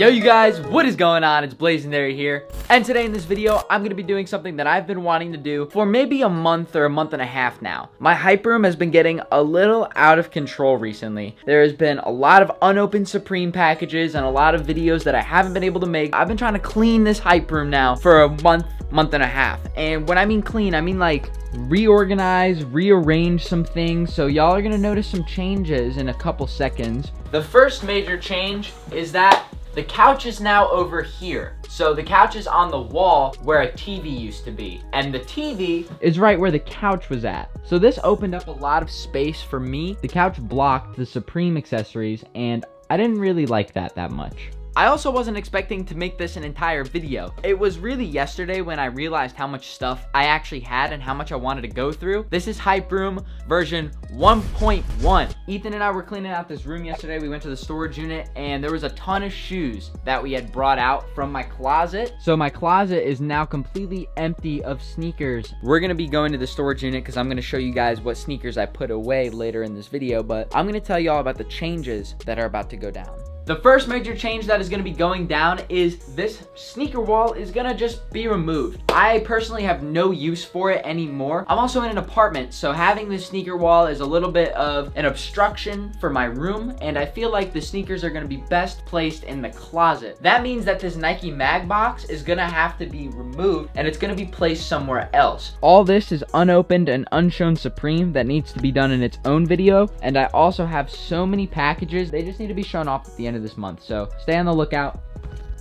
Yo, you guys, what is going on? It's Blazendary here, and today in this video, I'm gonna be doing something that I've been wanting to do for maybe a month or a month and a half now. My hype room has been getting a little out of control recently. There has been a lot of unopened Supreme packages and a lot of videos that I haven't been able to make. I've been trying to clean this hype room now for a month, month and a half. And when I mean clean, I mean like reorganize, rearrange some things. So y'all are gonna notice some changes in a couple seconds. The first major change is that the couch is now over here. So the couch is on the wall where a TV used to be, and the TV is right where the couch was at. So this opened up a lot of space for me. The couch blocked the Supreme accessories, and I didn't really like that much. I also wasn't expecting to make this an entire video. It was really yesterday when I realized how much stuff I actually had and how much I wanted to go through. This is Hype Room version 1.1. Ethan and I were cleaning out this room yesterday. We went to the storage unit and there was a ton of shoes that we had brought out from my closet. So my closet is now completely empty of sneakers. We're gonna be going to the storage unit because I'm gonna show you guys what sneakers I put away later in this video, but I'm gonna tell you all about the changes that are about to go down. The first major change that is going to be going down is this sneaker wall is going to just be removed. I personally have no use for it anymore. I'm also in an apartment, so having this sneaker wall is a little bit of an obstruction for my room, and I feel like the sneakers are going to be best placed in the closet. That means that this Nike Mag box is going to have to be removed, and it's going to be placed somewhere else. All this is unopened and unshown Supreme that needs to be done in its own video, and I also have so many packages. They just need to be shown off at the end of this month, so stay on the lookout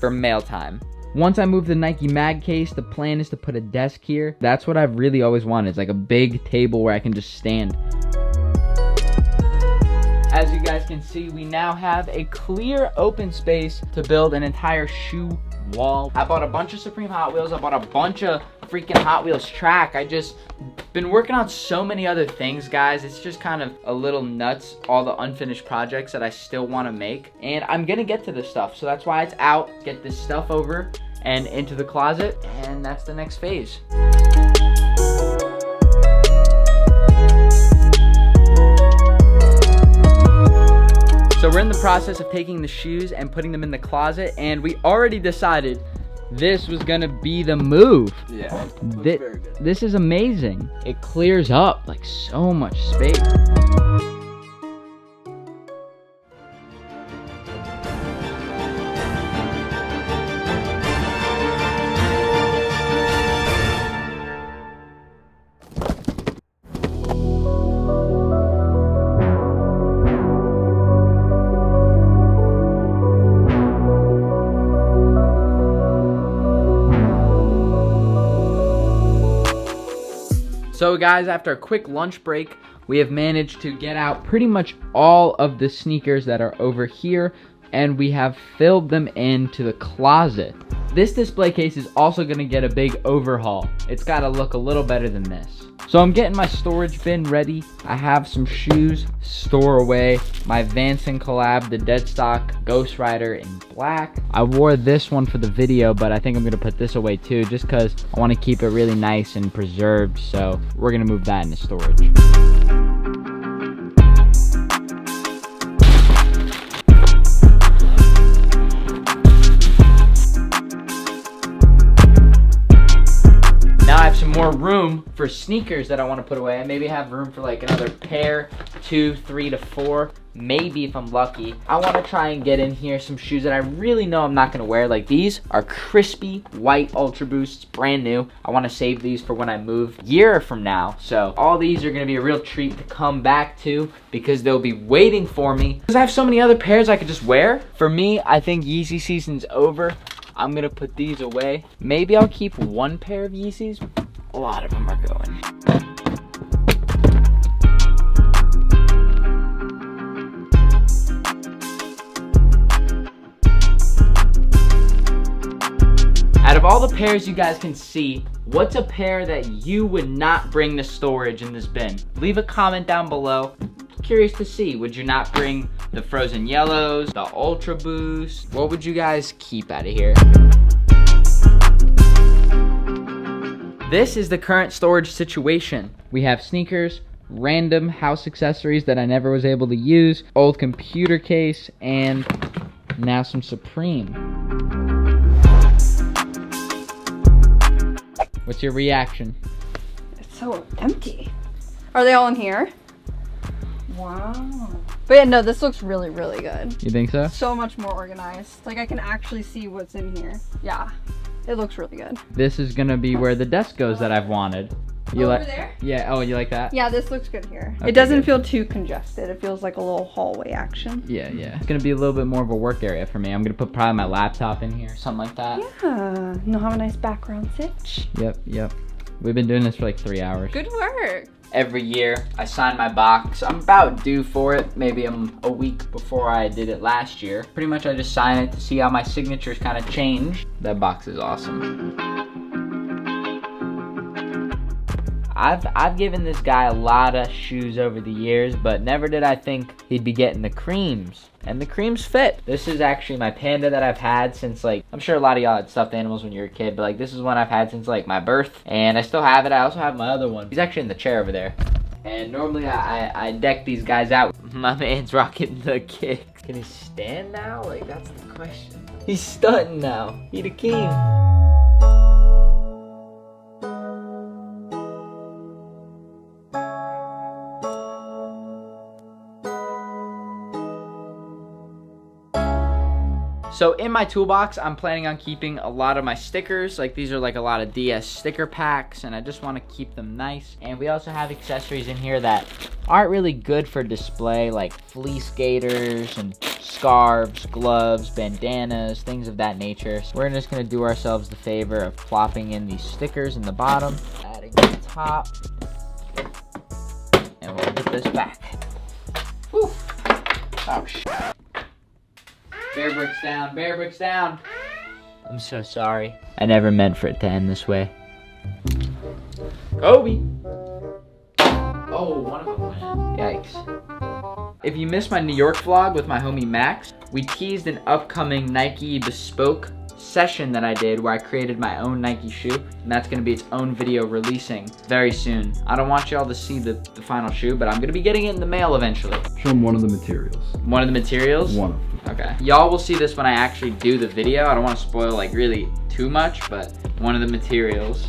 for mail time. Once I move the Nike Mag case, the plan is to put a desk here. That's what I've really always wanted. It's like a big table where I can just stand. As you guys can see, we now have a clear open space to build an entire shoe wall. I bought a bunch of Supreme Hot Wheels. I bought a bunch of freaking Hot Wheels track. I just been working on so many other things, guys. It's just kind of a little nuts, all the unfinished projects that I still want to make, and I'm gonna get to this stuff, so that's why it's out. Get this stuff over and into the closet, and that's the next phase. So we're in the process of taking the shoes and putting them in the closet, and we already decided this was gonna be the move. Yeah, looks very good. This is amazing. It clears up like so much space. So guys, after a quick lunch break, we have managed to get out pretty much all of the sneakers that are over here, and we have filled them into the closet. This display case is also gonna get a big overhaul. It's gotta look a little better than this. So I'm getting my storage bin ready. I have some shoes, store away, my Vanson collab, the Deadstock Ghost Rider in black. I wore this one for the video, but I think I'm gonna put this away too, just cause I wanna keep it really nice and preserved. So we're gonna move that into storage. More room for sneakers that I want to put away. I maybe have room for like another pair, 2, 3 to 4, maybe if I'm lucky. I want to try and get in here some shoes that I really know I'm not going to wear. Like these are crispy white Ultra Boosts, brand new. I want to save these for when I move a year from now. So all these are going to be a real treat to come back to because they'll be waiting for me. Because I have so many other pairs I could just wear. For me, I think Yeezy season's over. I'm going to put these away. Maybe I'll keep one pair of Yeezys. A lot of them are going. Out of all the pairs you guys can see, what's a pair that you would not bring to storage in this bin? Leave a comment down below. Curious to see, would you not bring the Frozen Yellows, the Ultra Boost? What would you guys keep out of here? This is the current storage situation. We have sneakers, random house accessories that I never was able to use, old computer case, and Now some Supreme. What's your reaction? It's so empty. Are they all in here? Wow. But yeah, no, this looks really, really good. You think so? So much more organized. Like I can actually see what's in here. Yeah, it looks really good. This is gonna be where the desk goes that I've wanted. You like there? Yeah. Oh, you like that? Yeah, this looks good here. Okay, it doesn't feel too congested. It feels like a little hallway action. Yeah, yeah. It's gonna be a little bit more of a work area for me. I'm gonna put probably my laptop in here, something like that. Yeah. You'll have a nice background sitch. Yep, yep. We've been doing this for like 3 hours. Good work. Every year I sign my box. I'm about due for it. Maybe I'm a week before I did it last year. Pretty much I just sign it to see how my signatures kind of change. That box is awesome. I've given this guy a lot of shoes over the years, but never did I think he'd be getting the creams. And the creams fit. This is actually my panda that I've had since, like, I'm sure a lot of y'all had stuffed animals when you were a kid, but like this is one I've had since like my birth, and I still have it. I also have my other one. He's actually in the chair over there. And normally I deck these guys out. My man's rocking the kick. Can he stand now? Like, that's the question. He's stunting now. He the king. So in my toolbox, I'm planning on keeping a lot of my stickers. Like, these are like a lot of DS sticker packs, and I just want to keep them nice. And we also have accessories in here that aren't really good for display, like fleece gaiters and scarves, gloves, bandanas, things of that nature. So we're just going to do ourselves the favor of plopping in these stickers in the bottom, adding the top, and we'll put this back. Whew. Oh, shit. Bear bricks down, bear bricks down. I'm so sorry. I never meant for it to end this way. Kobe. Oh, one of them went in. Yikes. If you missed my New York vlog with my homie Max, we teased an upcoming Nike bespoke session that I did where I created my own Nike shoe, and that's gonna be its own video releasing very soon. I don't want y'all to see the final shoe, but I'm gonna be getting it in the mail eventually. Show them one of the materials. One of the materials? One of them. Okay. Y'all will see this when I actually do the video. I don't want to spoil like really too much, but one of the materials,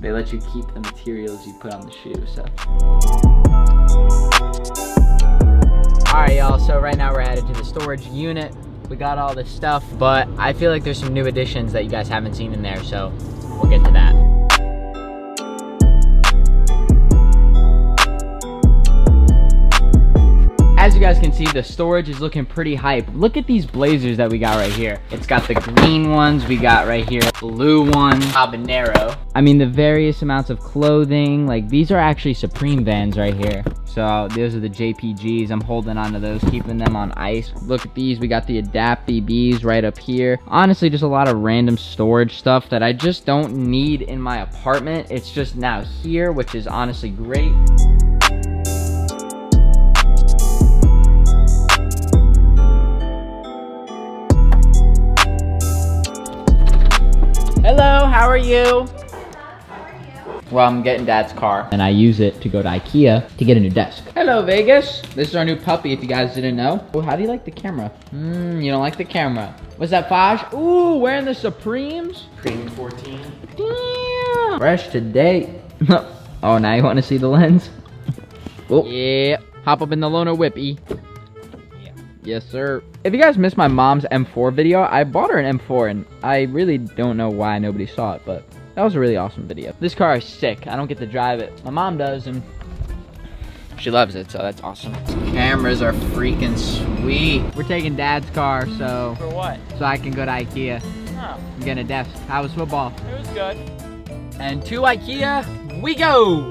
they let you keep the materials you put on the shoe, so. All right, y'all, so right now we're headed to the storage unit. We got all this stuff, but I feel like there's some new additions that you guys haven't seen in there, so we'll get to that. As you guys can see, the storage is looking pretty hype. Look at these blazers that we got right here. It's got the green ones we got right here, blue ones, habanero. I mean, the various amounts of clothing. Like, these are actually Supreme Vans right here. So those are the JPGs. I'm holding onto those, keeping them on ice. Look at these. We got the Adapt BBs right up here. Honestly, just a lot of random storage stuff that I just don't need in my apartment. It's just now here, which is honestly great. Hello, how are you? Well, I'm getting Dad's car, and I use it to go to IKEA to get a new desk. Hello, Vegas. This is our new puppy, if you guys didn't know. Oh, how do you like the camera? You don't like the camera. What's that, Faj? Ooh, wearing the Supremes. Supreme 14. Damn. Fresh today. Oh, now you want to see the lens? Oh, yeah. Hop up in the loaner whippy. Yes, sir. If you guys missed my mom's M4 video, I bought her an M4, and I really don't know why nobody saw it, but that was a really awesome video. This car is sick. I don't get to drive it. My mom does, and she loves it, so that's awesome. Cameras are freaking sweet. We're taking Dad's car, so... For what? So I can go to IKEA. Oh. I'm getting a desk. How was football? It was good. And to IKEA, we go!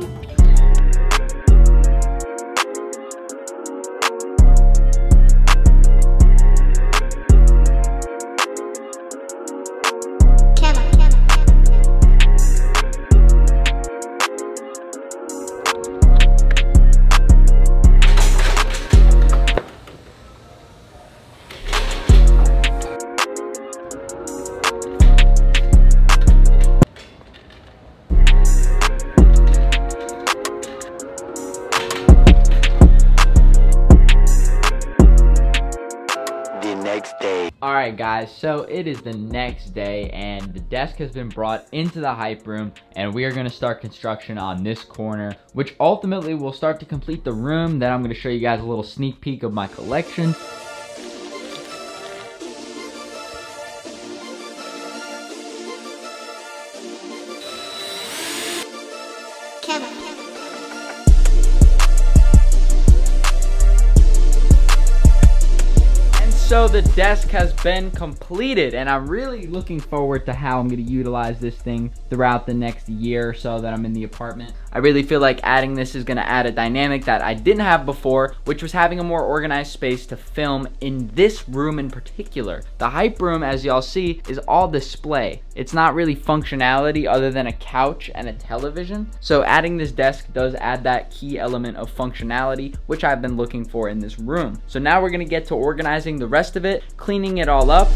Alright guys, so it is the next day and the desk has been brought into the hype room and we are going to start construction on this corner, which ultimately will start to complete the room. Then I'm going to show you guys a little sneak peek of my collection. So the desk has been completed and I'm really looking forward to how I'm going to utilize this thing throughout the next year or so that I'm in the apartment. I really feel like adding this is going to add a dynamic that I didn't have before, which was having a more organized space to film in this room in particular. The hype room, as y'all see, is all display. It's not really functionality other than a couch and a television. So adding this desk does add that key element of functionality, which I've been looking for in this room. So now we're going to get to organizing the rest of it, cleaning it all up.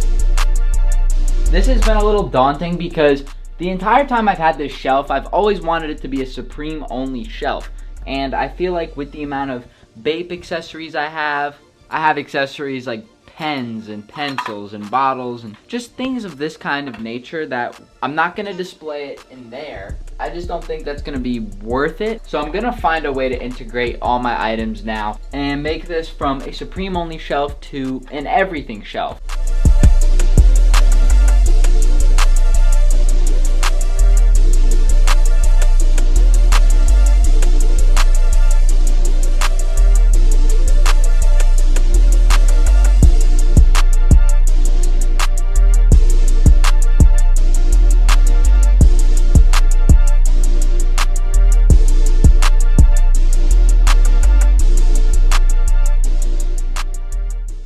This has been a little daunting because the entire time I've had this shelf, I've always wanted it to be a Supreme only shelf. And I feel like with the amount of Bape accessories I have accessories like pens and pencils and bottles and just things of this kind of nature that I'm not gonna display it in there. I just don't think that's gonna be worth it. So I'm gonna find a way to integrate all my items now and make this from a Supreme only shelf to an everything shelf.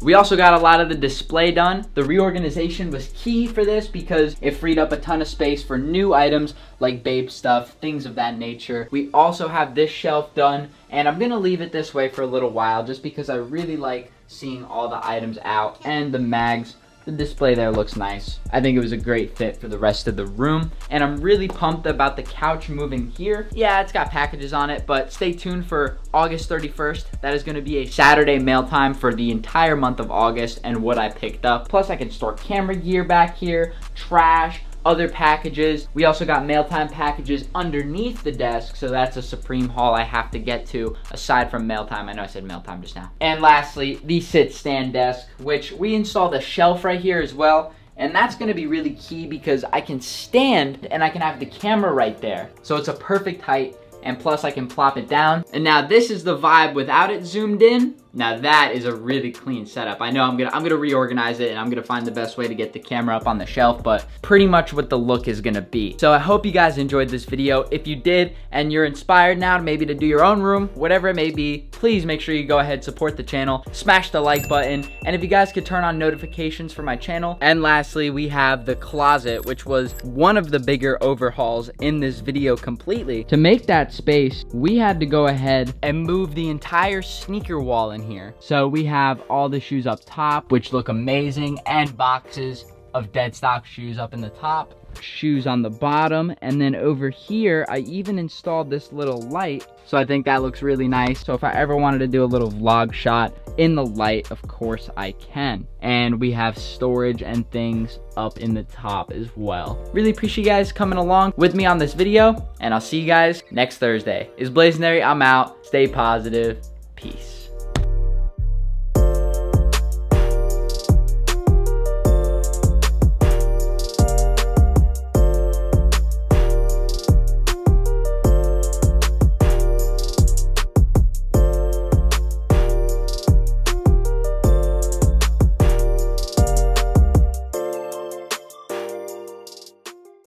We also got a lot of the display done. The reorganization was key for this because it freed up a ton of space for new items like Bape stuff, things of that nature. We also have this shelf done and I'm gonna leave it this way for a little while just because I really like seeing all the items out and the mags. The display there looks nice. I think it was a great fit for the rest of the room. And I'm really pumped about the couch moving here. Yeah, it's got packages on it, but stay tuned for August 31st. That is gonna be a Saturday mail time for the entire month of August and what I picked up. Plus I can store camera gear back here, trash, other packages. We also got mail time packages underneath the desk, so that's a Supreme haul I have to get to aside from mail time. I know I said mail time just now. And lastly, the sit stand desk, which we installed a shelf right here as well. And that's gonna be really key because I can stand and I can have the camera right there. So it's a perfect height and plus I can plop it down. And now this is the vibe without it zoomed in. Now that is a really clean setup. I know I'm gonna reorganize it and I'm gonna find the best way to get the camera up on the shelf, but pretty much what the look is gonna be. So I hope you guys enjoyed this video. If you did and you're inspired now maybe to do your own room, whatever it may be, please make sure you go ahead, support the channel, smash the like button, and if you guys could turn on notifications for my channel. And lastly, we have the closet, which was one of the bigger overhauls in this video completely. To make that space, we had to go ahead and move the entire sneaker wall in here. So we have all the shoes up top, which look amazing, and boxes of dead stock shoes up in the top, shoes on the bottom, and then over here I even installed this little light, so I think that looks really nice. So if I ever wanted to do a little vlog shot in the light, of course I can. And we have storage and things up in the top as well. Really appreciate you guys coming along with me on this video, and I'll see you guys next Thursday. It's Blazendary. I'm out. Stay positive. Peace.